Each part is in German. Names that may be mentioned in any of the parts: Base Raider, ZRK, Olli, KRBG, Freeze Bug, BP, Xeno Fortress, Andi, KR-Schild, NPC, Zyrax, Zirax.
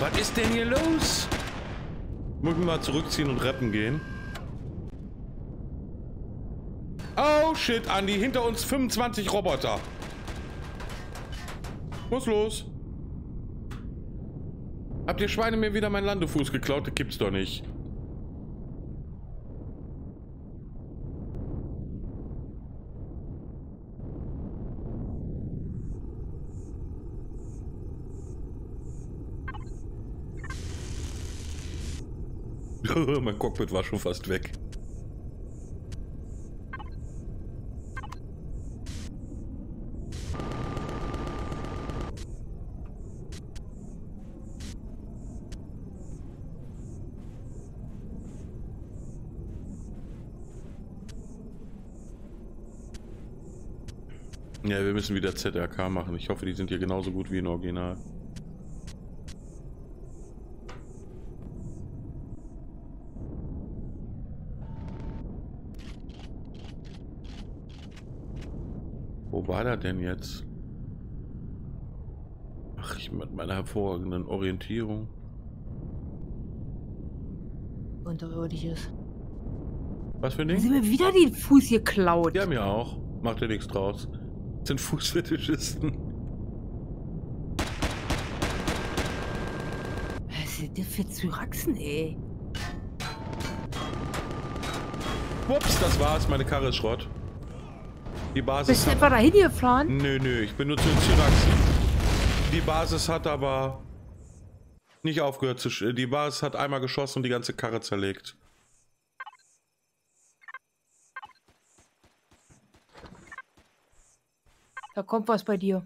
Was ist denn hier los? Muss ich mal zurückziehen und rappen gehen. Oh shit, Andi, hinter uns 25 Roboter. Was los? Habt ihr Schweine mir wieder meinen Landefuß geklaut? Das gibt's doch nicht. Mein Cockpit war schon fast weg. Ja, wir müssen wieder ZRK machen. Ich hoffe, die sind hier genauso gut wie im Original. Wo war der denn jetzt? Ach, ich mit meiner hervorragenden Orientierung. Unterirdiges. Was für ein Ding? Sie mir wieder den Fuß hier klaut. Ja, mir auch. Macht ja nichts draus. Das sind Fußfetischisten. Was sind das für Zyraxen, ey? Ups, das war's. Meine Karre ist Schrott. Die Basis. Bist du etwa dahin gefahren? Nö, nö, ich benutze den Zirax. Die Basis hat aber nicht aufgehört zu schießen. Die Basis hat einmal geschossen und die ganze Karre zerlegt. Da kommt was bei dir.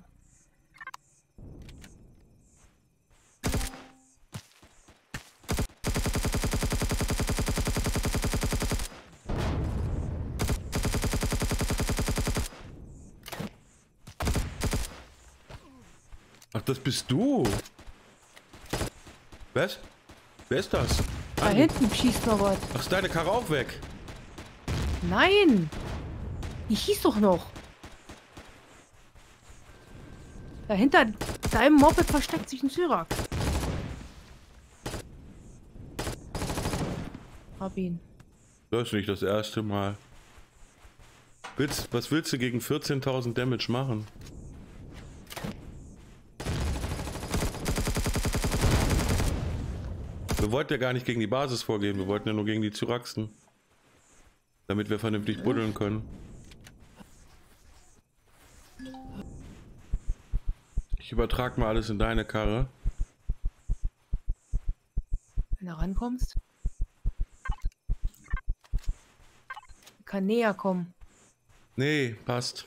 Das bist du. Was? Wer ist das? Da hinten schießt noch was. Ach, ist deine Karre auch weg? Nein. Die schießt doch noch. Da hinter deinem Moped versteckt sich ein Zyrax. Hab ihn. Das ist nicht das erste Mal. Was willst du gegen 14.000 Damage machen? Wir wollten ja gar nicht gegen die Basis vorgehen, wir wollten ja nur gegen die Zyraxen. Damit wir vernünftig buddeln können. Ich übertrag mal alles in deine Karre. Wenn du rankommst. Ich kann näher kommen. Nee, passt.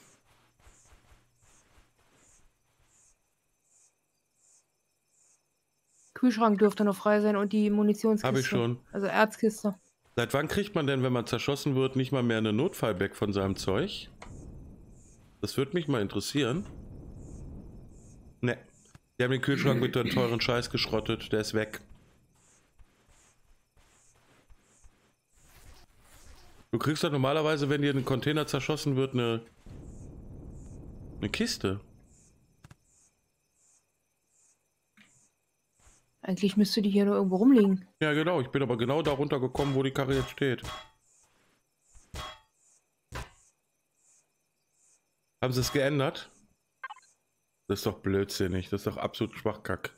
Kühlschrank dürfte noch frei sein und die Munitionskiste. Habe ich schon. Also Erzkiste. Seit wann kriegt man denn, wenn man zerschossen wird, nicht mal mehr eine Notfallback von seinem Zeug? Das würde mich mal interessieren. Ne. Die haben den Kühlschrank mit dem teuren Scheiß geschrottet. Der ist weg. Du kriegst doch normalerweise, wenn dir ein Container zerschossen wird, eine Kiste. Eigentlich müsste die hier nur irgendwo rumliegen. Ja, genau. Ich bin aber genau da runtergekommen, wo die Karre jetzt steht. Haben sie es geändert? Das ist doch blödsinnig. Das ist doch absolut Schwachkack.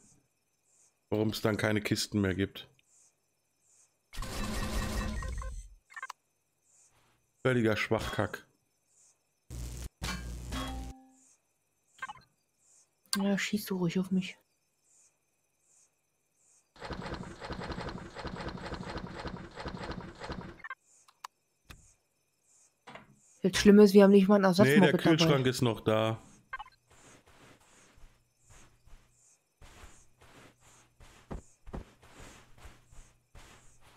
Warum es dann keine Kisten mehr gibt. Völliger Schwachkack. Ja, schieß du ruhig auf mich. Das Schlimme ist, wir haben nicht mal einen Ersatzmoped. Nee, der Kühlschrank ist noch da.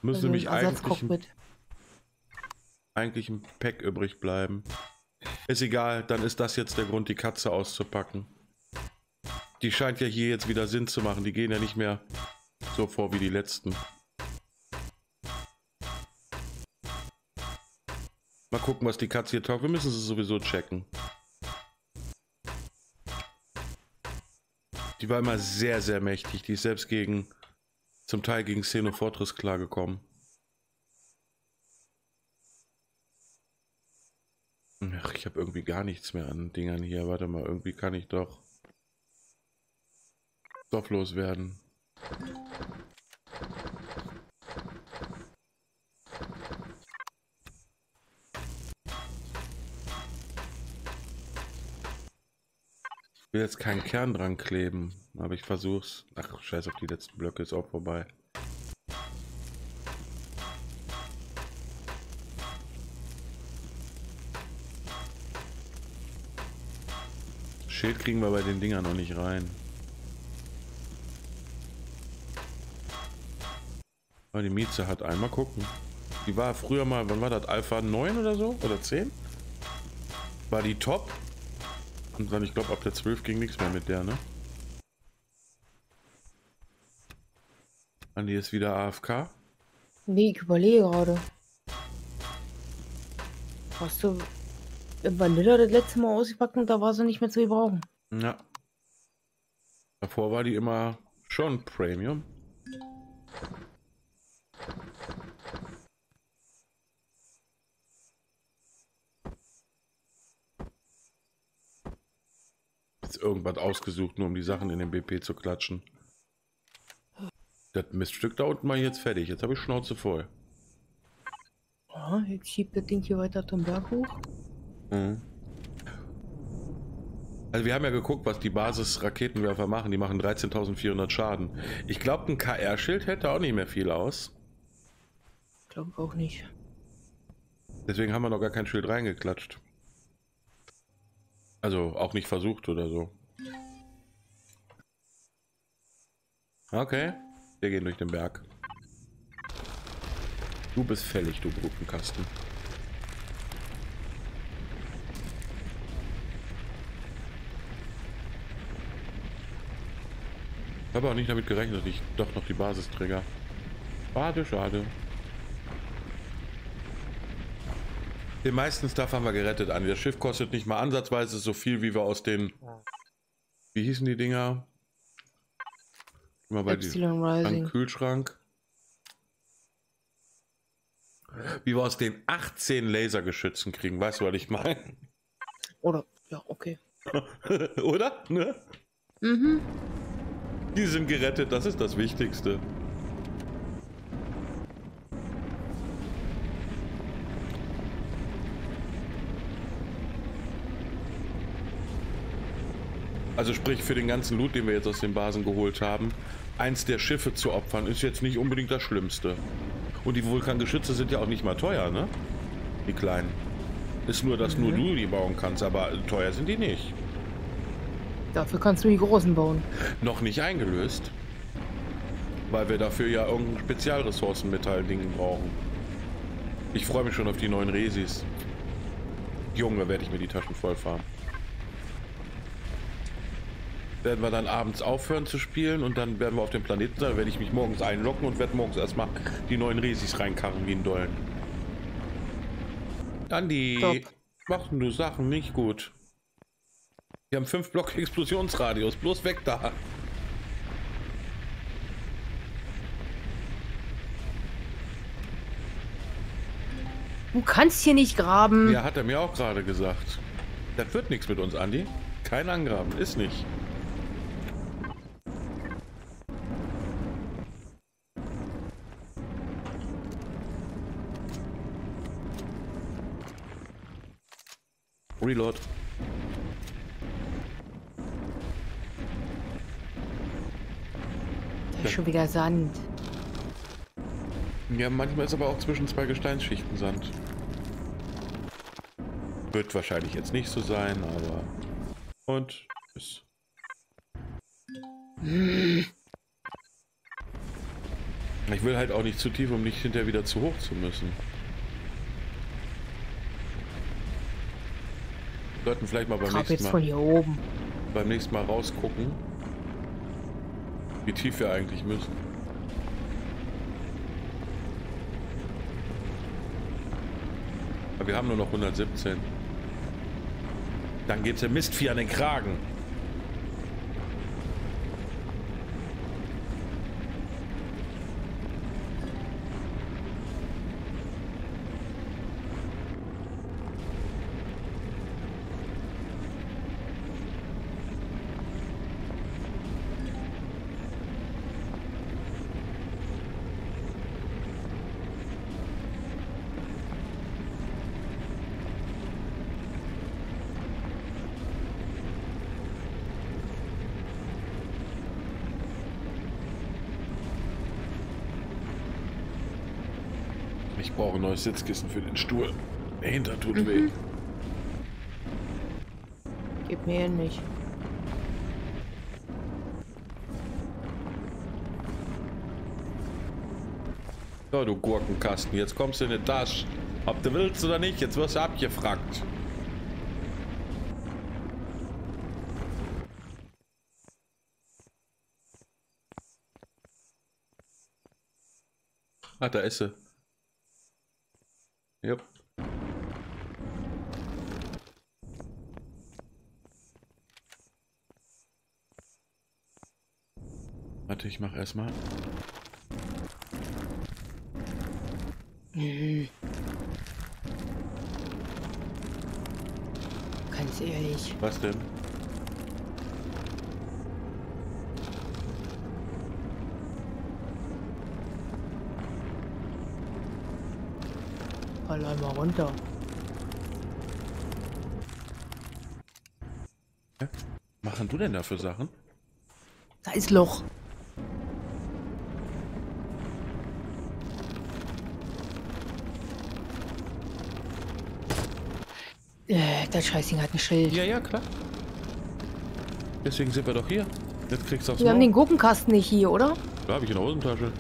Müsste nämlich eigentlich ein Pack übrig bleiben. Ist egal, dann ist das jetzt der Grund, die Katze auszupacken. Die scheint ja hier jetzt wieder Sinn zu machen. Die gehen ja nicht mehr so vor wie die letzten. Mal gucken, was die Katze hier taugt. Wir müssen sie sowieso checken. Die war immer sehr, sehr mächtig. Die ist selbst gegen zum Teil gegen Xeno Fortress klargekommen. Ach, ich habe irgendwie gar nichts mehr an Dingern hier. Warte mal, irgendwie kann ich doch loswerden. Ich will jetzt keinen Kern dran kleben, aber ich versuch's. Ach, scheiß auf die letzten Blöcke, ist auch vorbei. Schild kriegen wir bei den Dingern noch nicht rein. Aber die Mieze hat einmal gucken. Die war früher mal, wann war das? Alpha 9 oder so? Oder 10? War die top? Und dann, ich glaube, ab der 12 ging nichts mehr mit der, ne? Andi ist wieder AFK. Nee, ich überlege gerade. Hast du im Vanilla das letzte Mal ausgepackt und da war sie nicht mehr zu gebrauchen? Ja. Davor war die immer schon Premium. Irgendwas ausgesucht, nur um die Sachen in den BP zu klatschen. Das Miststück da unten mal jetzt fertig. Jetzt habe ich Schnauze voll. Ja, jetzt schiebt das Ding hier weiter zum Berg hoch. Mhm. Also wir haben ja geguckt, was die Basis-Raketenwerfer machen. Die machen 13.400 Schaden. Ich glaube, ein KR-Schild hätte auch nicht mehr viel aus. Ich glaube auch nicht. Deswegen haben wir noch gar kein Schild reingeklatscht. Also auch nicht versucht oder so. Okay, wir gehen durch den Berg. Du bist fällig, du Gruppenkasten. Ich habe auch nicht damit gerechnet, ich doch noch die Basis trigger. Schade, schade. Den meisten Stuff haben wir gerettet, Andi. Das Schiff kostet nicht mal ansatzweise so viel, wie wir aus den... Wie hießen die Dinger? Immer bei diesem Kühlschrank. Wie wir aus den 18 Lasergeschützen kriegen, weißt du, was ich meine? Oder? Ja, okay. Oder? Ne? Mhm. Die sind gerettet, das ist das Wichtigste. Also sprich, für den ganzen Loot, den wir jetzt aus den Basen geholt haben, eins der Schiffe zu opfern, ist jetzt nicht unbedingt das Schlimmste. Und die Vulkangeschütze sind ja auch nicht mal teuer, ne? Die kleinen. Ist nur, dass nur du die bauen kannst, aber teuer sind die nicht. Dafür kannst du die großen bauen. Noch nicht eingelöst. Weil wir dafür ja irgendein Spezialressourcenmetall-Ding brauchen. Ich freue mich schon auf die neuen Resis. Junge, werde ich mir die Taschen vollfahren. Werden wir dann abends aufhören zu spielen und dann werden wir auf dem Planeten sein, werde ich mich morgens einloggen und werde morgens erstmal die neuen Resis reinkarren wie ein Dollen. Andi, machst du Sachen nicht gut. Wir haben 5 Block Explosionsradius, bloß weg da. Du kannst hier nicht graben. Ja, hat er mir auch gerade gesagt. Das wird nichts mit uns, Andi. Kein Angraben, ist nicht. Reload. Da ist schon wieder Sand. Ja, manchmal ist aber auch zwischen zwei Gesteinsschichten Sand. Wird wahrscheinlich jetzt nicht so sein, aber... Und... Tschüss. Ich will halt auch nicht zu tief, um nicht hinterher wieder zu hoch zu müssen. Sollten vielleicht mal beim nächsten Mal rausgucken, wie tief wir eigentlich müssen. Aber wir haben nur noch 117. Dann geht's der Mistvieh an den Kragen. Ich brauche ein neues Sitzkissen für den Stuhl. Der Hintern tut weh. Gib mir ihn nicht. So, du Gurkenkasten, jetzt kommst du in die Tasche. Ob du willst oder nicht, jetzt wirst du abgefragt. Ah, da ist sie. Yep. Warte, ich mache erstmal. Ganz ehrlich. Was denn? Allein mal runter. Was machen du denn da für Sachen? Da ist Loch. Das Scheißding hat ein Schild. Ja, ja, klar. Deswegen sind wir doch hier. Jetzt kriegst du aufs Maul. Wir haben den Gurkenkasten nicht hier, oder? Da habe ich in der Hosentasche.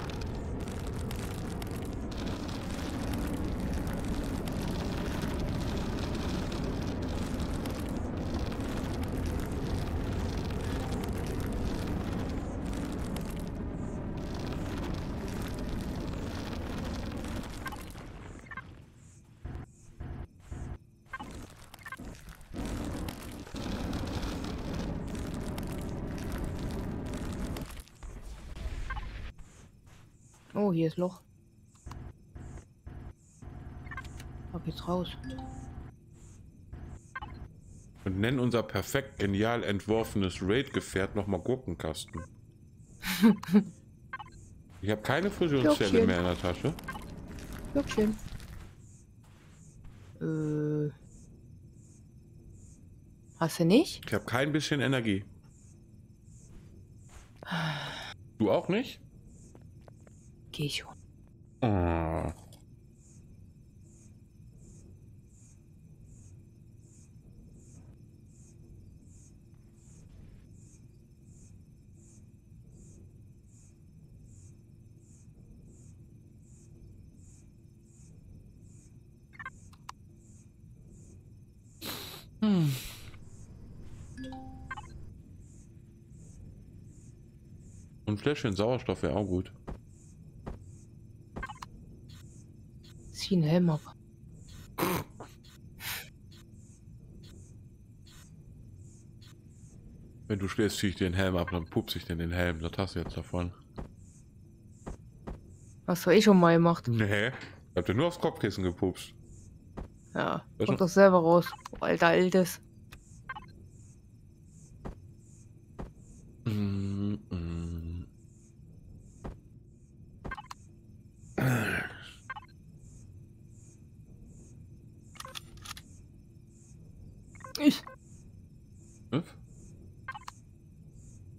Oh, hier ist Loch. Ab jetzt raus. Und nennen unser perfekt genial entworfenes Raid-Gefährt nochmal Gurkenkasten. Ich habe keine Fusionsstelle mehr in der Tasche. Glöckchen. Hast du nicht? Ich habe kein bisschen Energie. Du auch nicht? Gehe ich um. Ah. Und Fläschchen Sauerstoff wäre auch gut. Einen Helm ab. Wenn du schläfst, zieh ich den Helm ab, dann pupse ich den Helm. Das hast du jetzt davon. Was soll ich schon mal gemacht? Nee, ich hab dir nur aufs Kopfkissen gepupst. Ja, weißt kommt doch selber raus, alter Altes.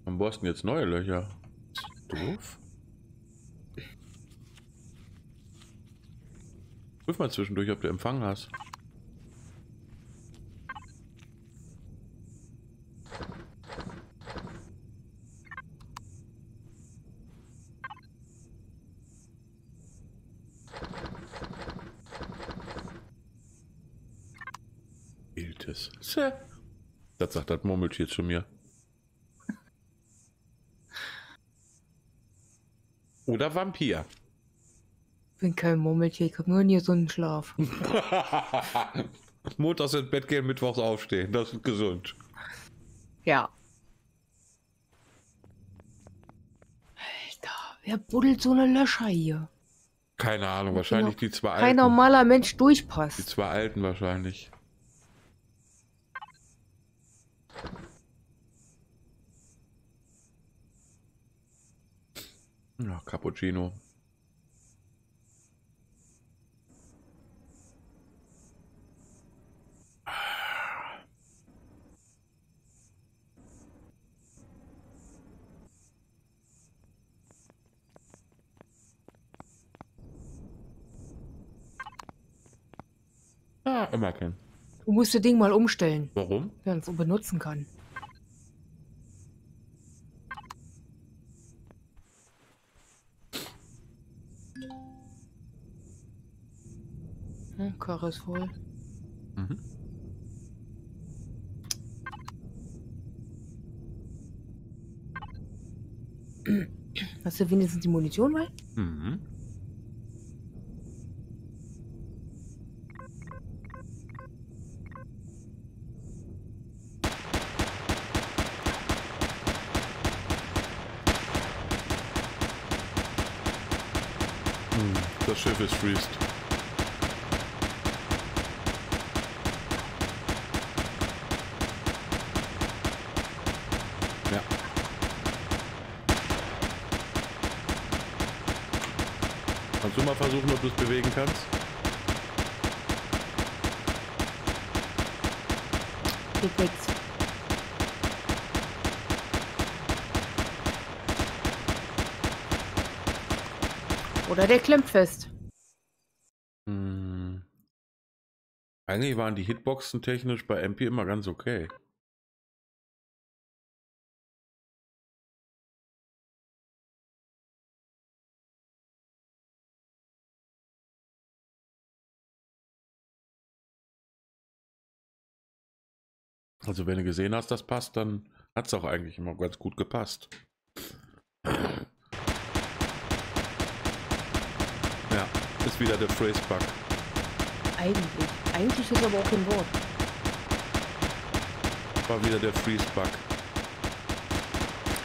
Warum bohrst du jetzt neue Löcher? Ist das doof? Prüf mal zwischendurch, ob du Empfang hast. Iltes. Das sagt das Murmeltier zu mir. Oder Vampir. Ich bin kein Murmeltier, ich hab nur nie so einen Schlaf. Montags ins Bett gehen, mittwochs aufstehen, das ist gesund. Ja. Alter, wer buddelt so eine Löcher hier? Keine Ahnung, wahrscheinlich die zwei alten. Kein normaler Mensch durchpasst. Die zwei alten wahrscheinlich. Na, Cappuccino. Ja, immer können. Du musst das Ding mal umstellen. Warum? Wenn man es benutzen kann. Hm, Karre ist voll. Mhm. Hast du wenigstens die Munition bei? Mhm. Das Schiff ist freezed. Ja. Kannst du mal versuchen, ob du es bewegen kannst? Geht nichts. Oder der klemmt fest. Hm. Eigentlich waren die Hitboxen technisch bei MP immer ganz okay. Also wenn du gesehen hast, das passt, dann hat es auch eigentlich immer ganz gut gepasst. Ja, ist wieder der Freeze Bug. Eigentlich ist aber auch ein Wort. War wieder der Freeze Bug.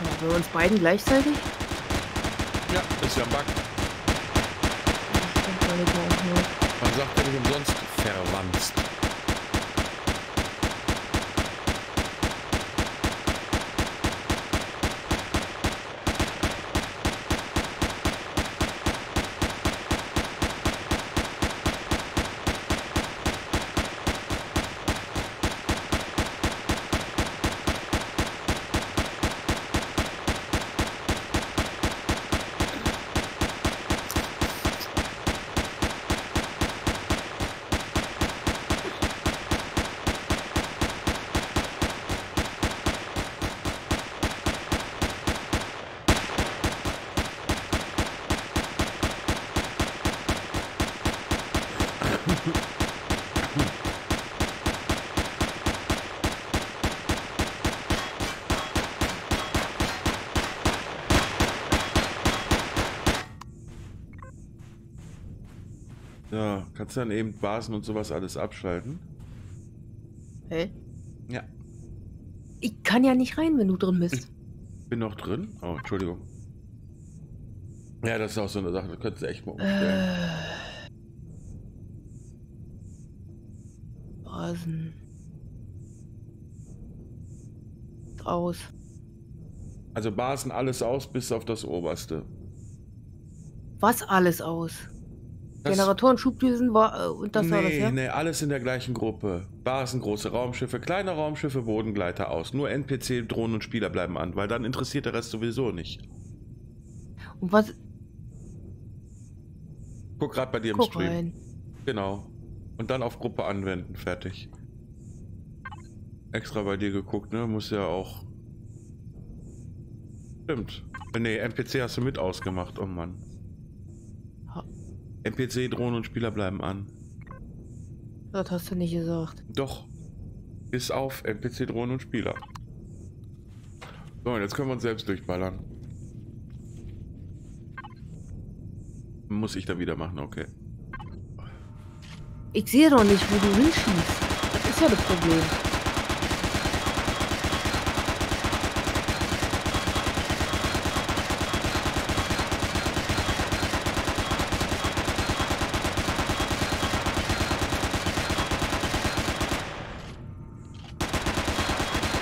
Aber bei uns beiden gleichzeitig? Ja, ist ja ein Bug. Das stimmt, weil ich auch nur. Man sagt ja nicht umsonst verwanzt. Ja, kannst du dann eben Basen und sowas alles abschalten? Hä? Ja. Ich kann ja nicht rein, wenn du drin bist. Ich bin noch drin? Oh, Entschuldigung. Ja, das ist auch so eine Sache, das könntest du echt mal umstellen. Basen. Aus. Also Basen alles aus bis auf das oberste. Was alles aus? Generatoren, Schubdüsen und das war das, ja? Nee, alles in der gleichen Gruppe. Basen, große Raumschiffe, kleine Raumschiffe, Bodengleiter aus. Nur NPC, Drohnen und Spieler bleiben an, weil dann interessiert der Rest sowieso nicht. Und was? Guck gerade bei dir im Stream. Rein. Genau. Und dann auf Gruppe anwenden, fertig. Extra bei dir geguckt, ne? Muss ja auch... Stimmt. Nee, NPC hast du mit ausgemacht, oh Mann. NPC, Drohnen und Spieler bleiben an. Das hast du nicht gesagt. Doch. Bis auf NPC, Drohnen und Spieler. So, und jetzt können wir uns selbst durchballern. Muss ich da wieder machen, okay. Ich sehe doch nicht, wo du hinschießt. Das ist ja das Problem.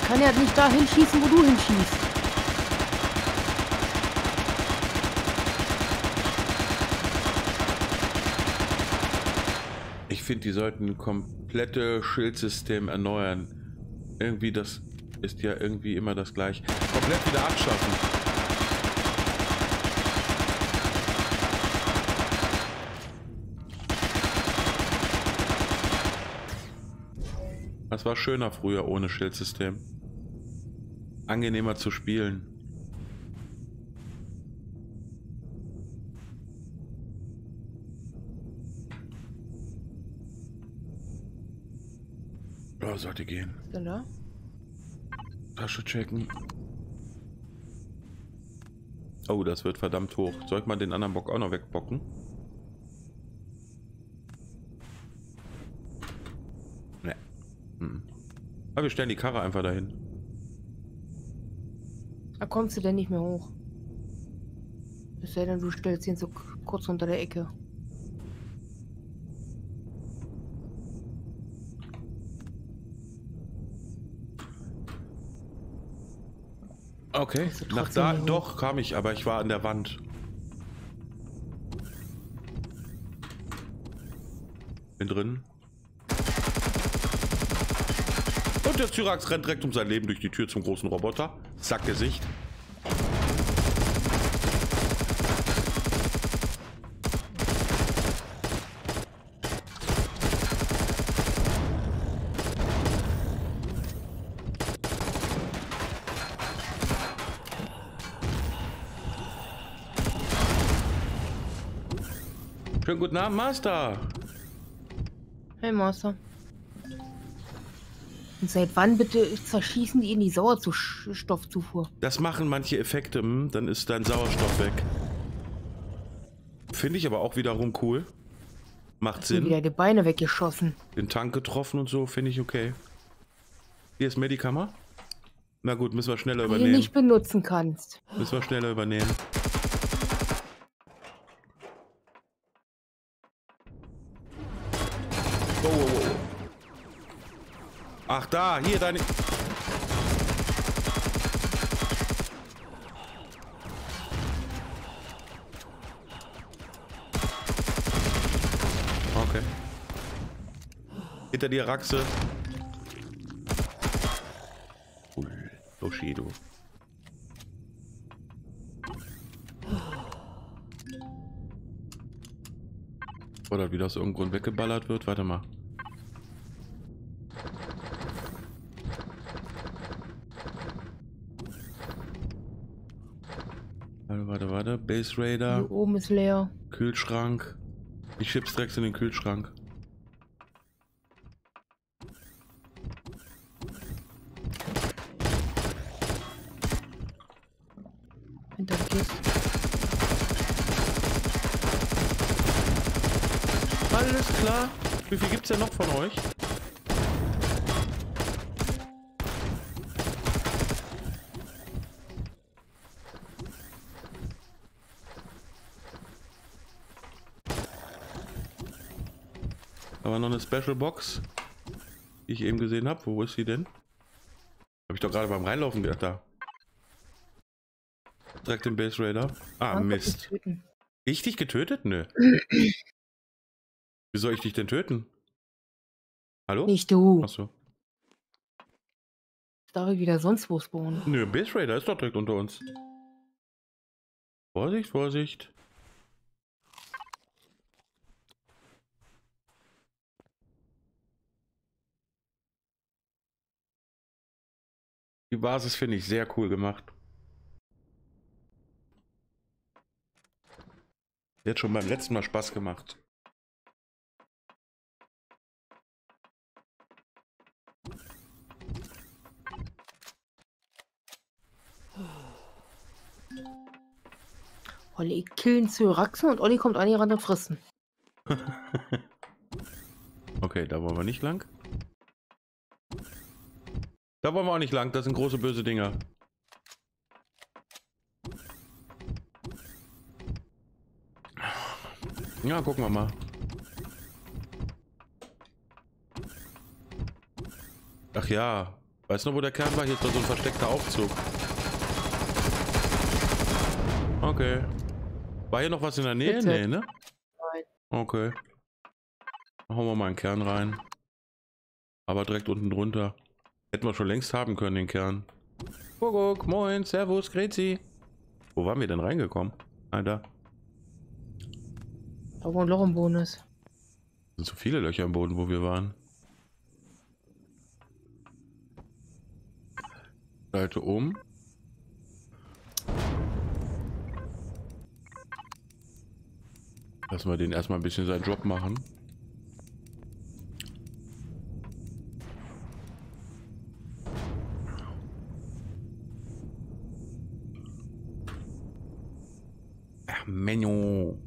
Ich kann ja nicht da hinschießen, wo du hinschießt. Ich finde, die sollten ein komplettes Schildsystem erneuern. Irgendwie, das ist ja irgendwie immer das gleiche. Komplett wieder abschaffen. Das war schöner früher ohne Schildsystem. Angenehmer zu spielen. Oh, sollte gehen. Genau. Tasche checken. Oh, das wird verdammt hoch. Sollte man den anderen Bock auch noch wegbocken? Ne. Hm. Aber wir stellen die Karre einfach dahin. Da kommst du denn nicht mehr hoch. Es sei denn, du stellst ihn so kurz unter der Ecke. Okay, nach da doch kam ich, aber ich war an der Wand. Bin drin. Und der Zirax rennt direkt um sein Leben durch die Tür zum großen Roboter. Sackgesicht. Schönen guten Abend, Master. Hey, Master. Und seit wann bitte zerschießen die in die Sauerstoffzufuhr? Das machen manche Effekte, dann ist dein Sauerstoff weg. Finde ich aber auch wiederum cool. Macht Sinn. Wieder die Beine weggeschossen. Den Tank getroffen und so, finde ich okay. Hier ist Medikammer. Na gut, müssen wir schneller übernehmen. Die du nicht benutzen kannst. Müssen wir schneller übernehmen. Ach da, hier deine... Okay. Hinter dir, Raxe. Bushido. Oder wie das aus irgendeinem Grund weggeballert wird. Warte mal. Warte, Base Raider. Hier oben ist leer. Kühlschrank. Ich schieb's direkt in den Kühlschrank. Hinter Kiss. Alles klar. Wie viel gibt's denn noch von euch? Noch eine Special Box, die ich eben gesehen habe. Wo ist sie denn? Habe ich doch gerade beim Reinlaufen gedacht. Da. Direkt im Base Raider. Ah, Mist. Ich dich getötet? Nö. Wie soll ich dich denn töten? Hallo? Nicht du. Achso. Darf ich wieder sonst wo spawnen? Nö, Base Raider ist doch direkt unter uns. Vorsicht, Vorsicht. Die Basis finde ich sehr cool gemacht. Die hat schon beim letzten Mal Spaß gemacht. Olli killen Zyraxen und Olli kommt an die Rand und fressen. Okay, da wollen wir nicht lang. Da wollen wir auch nicht lang, das sind große böse Dinger. Ja, gucken wir mal. Ach ja, weißt du noch, wo der Kern war? Hier ist doch so ein versteckter Aufzug. Okay. War hier noch was in der Nähe? Bitte. Nee, ne? Nein. Okay. Machen wir mal einen Kern rein. Aber direkt unten drunter. Hätten wir schon längst haben können, den Kern. Guck, moin, servus, grüezi. Wo waren wir denn reingekommen? Ah, da. Aber ein Loch im Boden ist. Es sind so viele Löcher im Boden, wo wir waren. Schalte um. Lassen wir den erstmal ein bisschen seinen Job machen. Ach, Menno.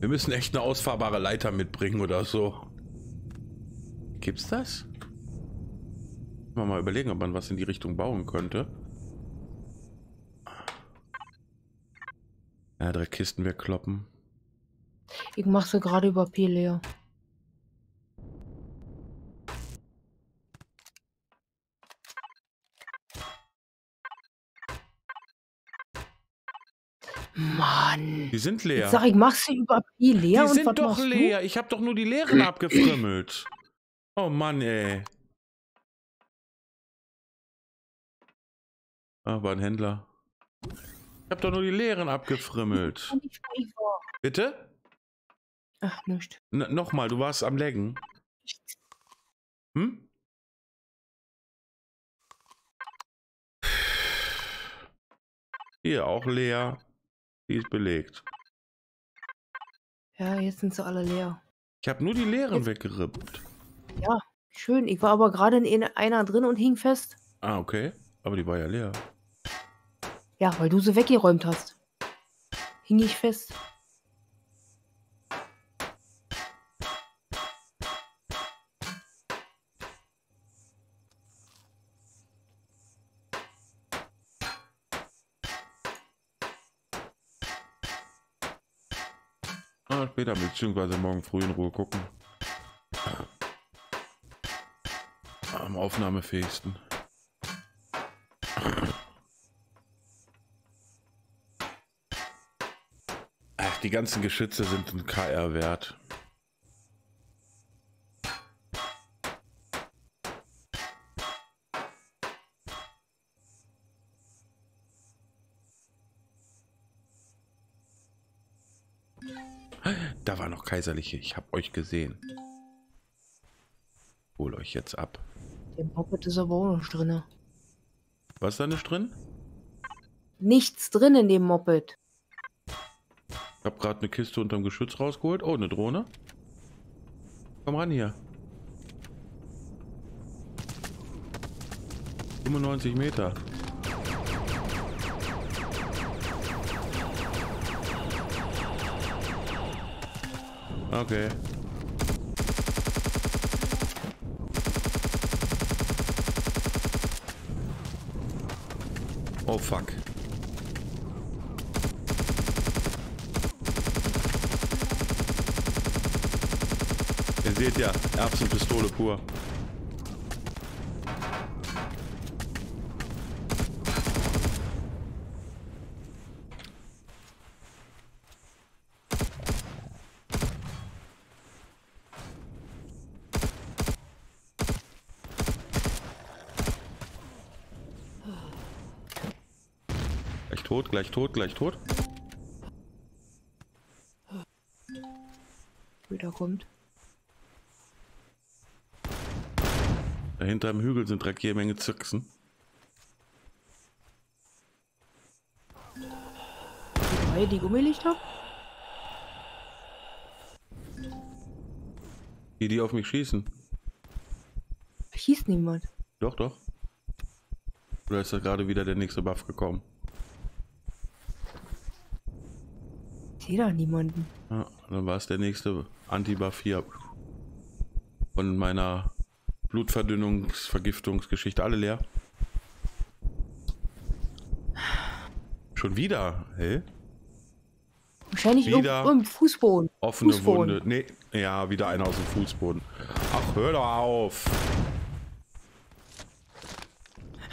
Wir müssen echt eine ausfahrbare Leiter mitbringen oder so. Gibt's das? Mal überlegen, ob man was in die Richtung bauen könnte. Ja, drei Kisten wegkloppen. Ich mache sie gerade über P leer. Mann. Die sind leer. Jetzt sag ich, mach sie über P leer. Die sind doch leer. Ich habe doch nur die leeren abgefrimmelt. Oh Mann, ey. Ah, war ein Händler. Ich habe doch nur die leeren abgefrimmelt. Bitte? Ach, nicht. Nochmal, du warst am Laggen. Hm? Hier auch leer. Die ist belegt. Ja, jetzt sind sie alle leer. Ich habe nur die leeren weggerippt. Ja, schön. Ich war aber gerade in einer drin und hing fest. Ah, okay. Aber die war ja leer. Ja, weil du sie weggeräumt hast. Hing ich fest. Ah, später bzw. morgen früh in Ruhe gucken. Am aufnahmefähigsten. Die ganzen Geschütze sind ein KR-Wert. Da war noch kaiserliche. Ich habe euch gesehen. Hol euch jetzt ab. Im Pocket ist aber auch noch drin. Was ist da nicht drin? Nichts drin in dem Moped. Ich habe gerade eine Kiste unterm Geschütz rausgeholt. Oh, eine Drohne. Komm ran hier. 95 Meter. Okay. Oh, fuck. Seht ihr, Erbsenpistole pur. Gleich tot, gleich tot, gleich tot. Wieder kommt. Hinter dem Hügel sind direkt jede Menge Züchsen. Die Gummilichter? Die auf mich schießen. Schießt niemand. Doch, doch. Oder ist da gerade wieder der nächste Buff gekommen? Ich sehe da niemanden. Ja, dann war es der nächste Anti-Buff hier. Von meiner Blutverdünnungsvergiftungsgeschichte, alle leer. Schon wieder, hä? Wahrscheinlich wieder im Fußboden. Offene Fußboden. Wunde. Nee, ja, wieder einer aus dem Fußboden. Ach, hör doch auf.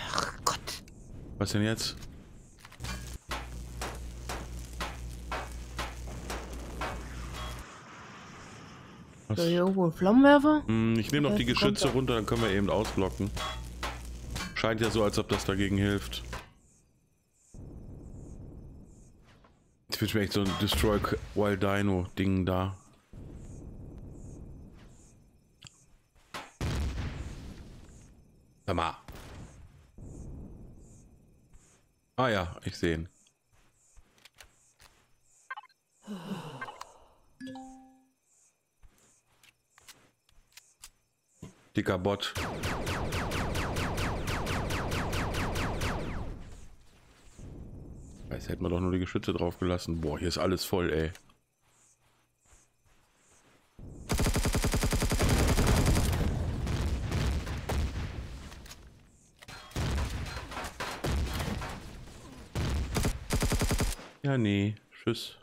Ach Gott. Was denn jetzt? Soll hier irgendwo ein Flammenwerfer? Ich nehme noch die Geschütze runter, dann können wir eben ausblocken. Scheint ja so, als ob das dagegen hilft. Jetzt wünsche ich mir echt so ein Destroy Wild Dino Ding da. Sag mal. Ah ja, ich sehe ihn. Dicker Bot. Jetzt hätten wir doch nur die Geschütze drauf gelassen. Boah, hier ist alles voll, ey. Ja, nee. Tschüss.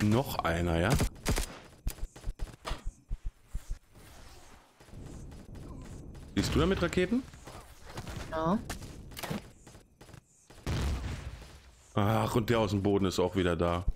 Noch einer, ja? Siehst du da mit Raketen? Ja. Ach, und der aus dem Boden ist auch wieder da.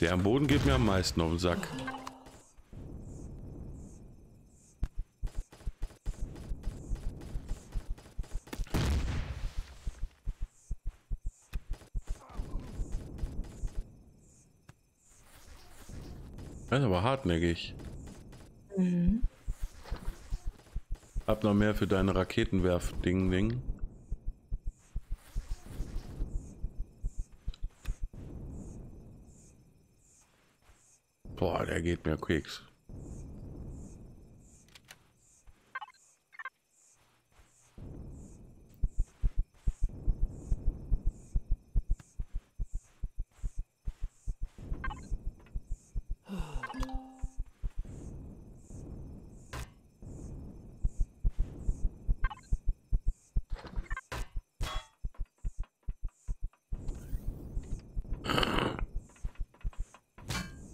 Der am Boden geht mir am meisten auf den Sack. Das ist aber hartnäckig. Mhm. Hab noch mehr für deine Raketenwerf-Ding-Ding. Boah, der geht mir Keks.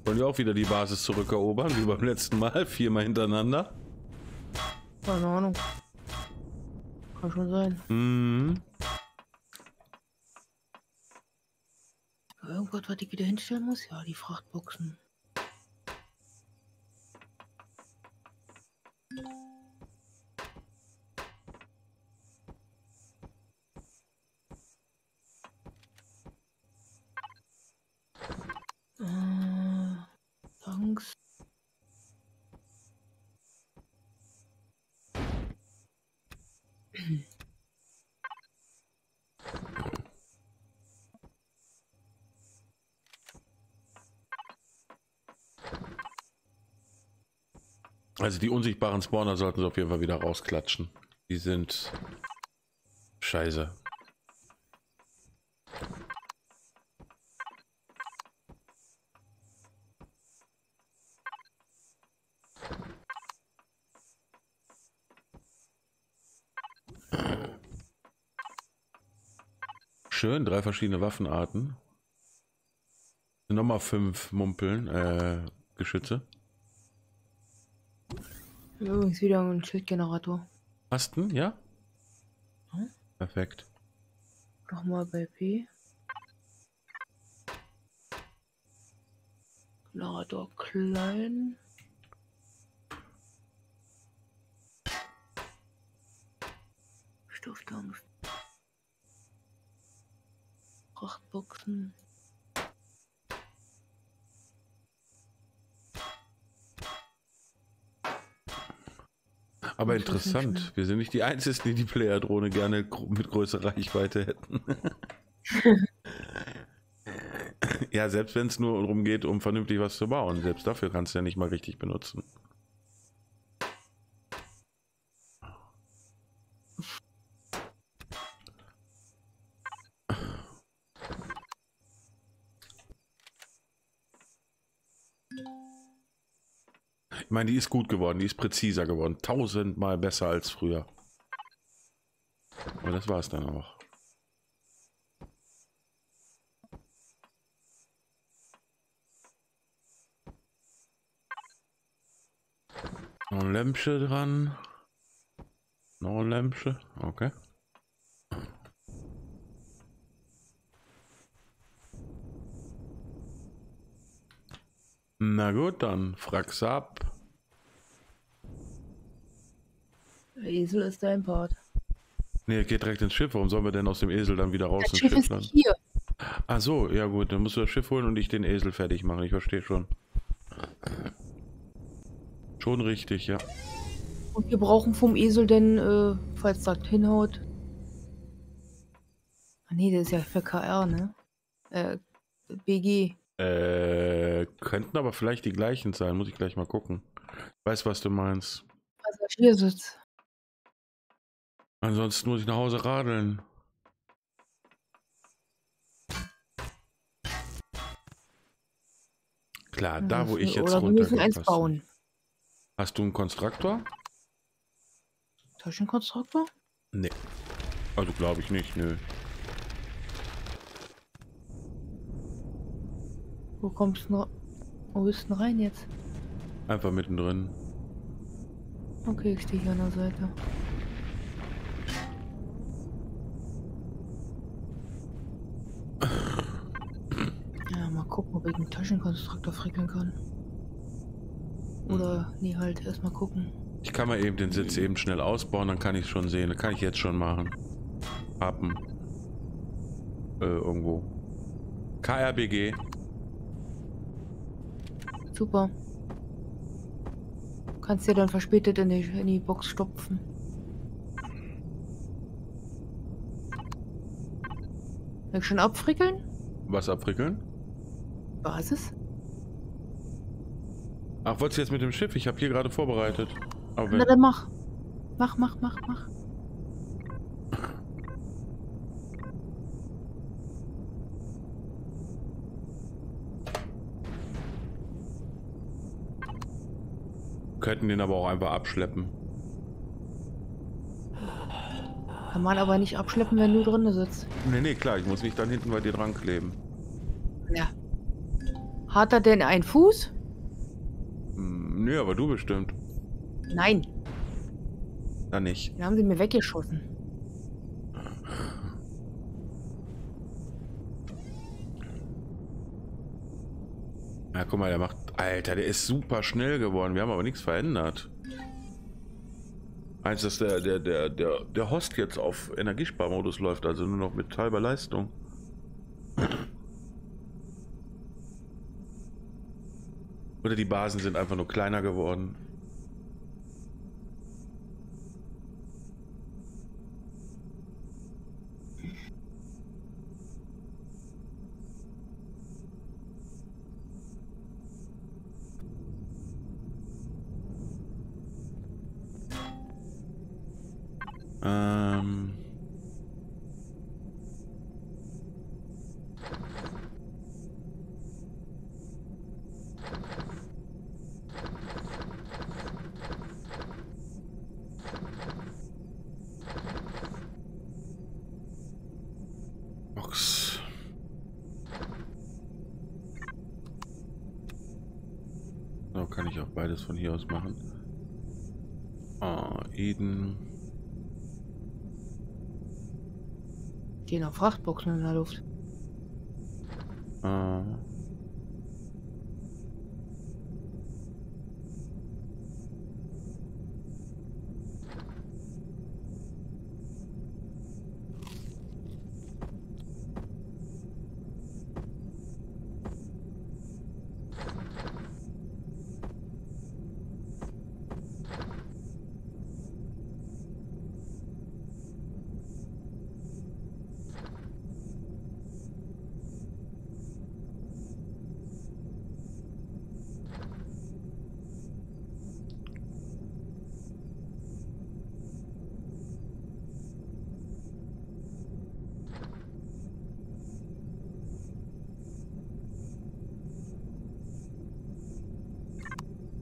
Wollen wir auch wieder die Basis zurückerobern, wie beim letzten Mal, 4-mal hintereinander? Keine Ahnung. Kann schon sein. Mhm. Irgendwas, was ich wieder hinstellen muss? Ja, die Frachtboxen. Also die unsichtbaren Spawner sollten sie auf jeden Fall wieder rausklatschen. Die sind scheiße. Schön, 3 verschiedene Waffenarten. Nochmal 5 Mumpeln, Geschütze. Übrigens wieder ein Schildgenerator. Hast du, ja? Hm? Perfekt. Nochmal bei P. Generator klein. Stiftung. Boxen. Aber interessant, wir sind nicht die Einzigen, die die Player-Drohne gerne mit größerer Reichweite hätten. Ja, selbst wenn es nur darum geht, um vernünftig was zu bauen. Selbst dafür kannst du ja nicht mal richtig benutzen. Ich meine, die ist gut geworden, die ist präziser geworden. 1000-mal besser als früher. Aber das war es dann auch. Noch ein Lämpchen dran. Noch ein Lämpchen, okay. Na gut, dann frag's ab. Der Esel ist dein Port. Ne, geht direkt ins Schiff. Warum sollen wir denn aus dem Esel dann wieder raus ins Schiff? Das Schiff ist hier. Ach so, ja gut, dann musst du das Schiff holen und ich den Esel fertig machen. Ich verstehe schon. Schon richtig, ja. Und wir brauchen vom Esel denn, falls das hinhaut. Ach nee, der ist ja für KR, ne? BG. Könnten aber vielleicht die gleichen sein, muss ich gleich mal gucken. Ich weiß, was du meinst. Also hier sitzt. Ansonsten muss ich nach Hause radeln. Klar, ja, da wo ich jetzt runtergehe. Hast du einen Konstruktor? Taschenkonstruktor? Nee. Also glaube ich nicht, nö. Wo kommst du? Wo bist du rein jetzt? Einfach mittendrin. Okay, ich stehe hier an der Seite. Ja, mal gucken, ob ich einen Taschenkonstruktor frickeln kann. Oder nee, halt erstmal gucken. Ich kann mal eben den Sitz eben schnell ausbauen, dann kann ich es schon sehen. Dann kann ich jetzt schon machen. Happen. Irgendwo. KRBG. Super. Kannst dir dann verspätet in die Box stopfen. Kann ich schon abfrickeln? Was abfrickeln? Basis? Ach, wolltest du jetzt mit dem Schiff? Ich habe hier gerade vorbereitet. Aber na dann mach. Mach. Könnten den aber auch einfach abschleppen. Kann man aber nicht abschleppen, wenn du drin sitzt. Nee, klar, ich muss mich dann hinten bei dir dran kleben. Ja. Hat er denn einen Fuß? Nö, aber du bestimmt. Nein. Dann nicht. Dann haben sie mir weggeschossen. Na, guck mal, der macht... Alter, der ist super schnell geworden. Wir haben aber nichts verändert. Eins, dass der Host jetzt auf Energiesparmodus läuft, also nur noch mit halber Leistung. Oder die Basen sind einfach nur kleiner geworden. Kann ich auch beides von hier aus machen. Eden. Gehen auf Frachtboxen in der Luft.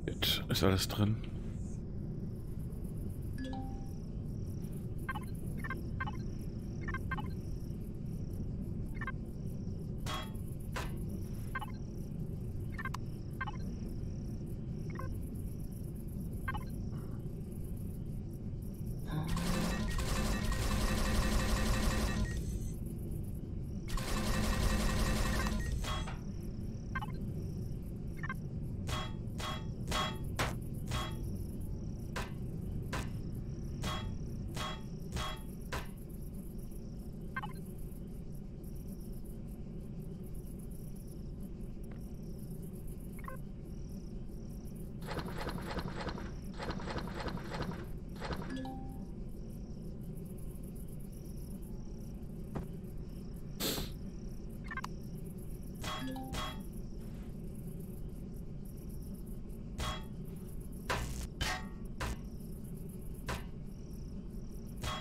Jetzt ist alles drin.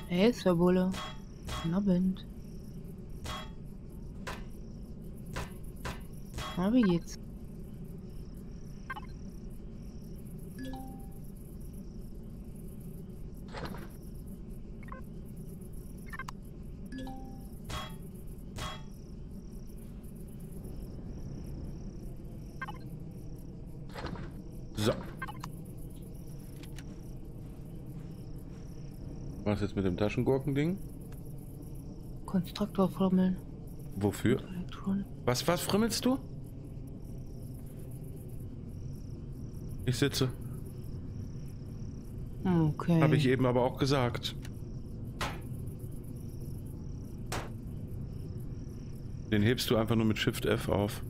Hey, ist der Bulle. Na, Abend. Na, wie geht's? Was jetzt mit dem Taschengurken-Ding? Konstruktor frömmeln. Wofür? Was frömmelst du? Ich sitze. Okay. Habe ich eben aber auch gesagt. Den hebst du einfach nur mit Shift F auf.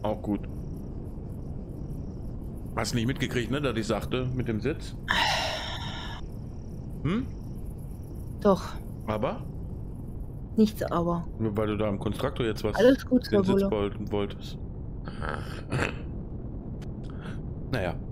Auch gut. Hast nicht mitgekriegt, ne, dass ich sagte, mit dem Sitz? Hm? Doch. Aber? Nichts aber. Nur weil du da am Konstruktor jetzt was alles gut, den Sitz wolltest. Naja.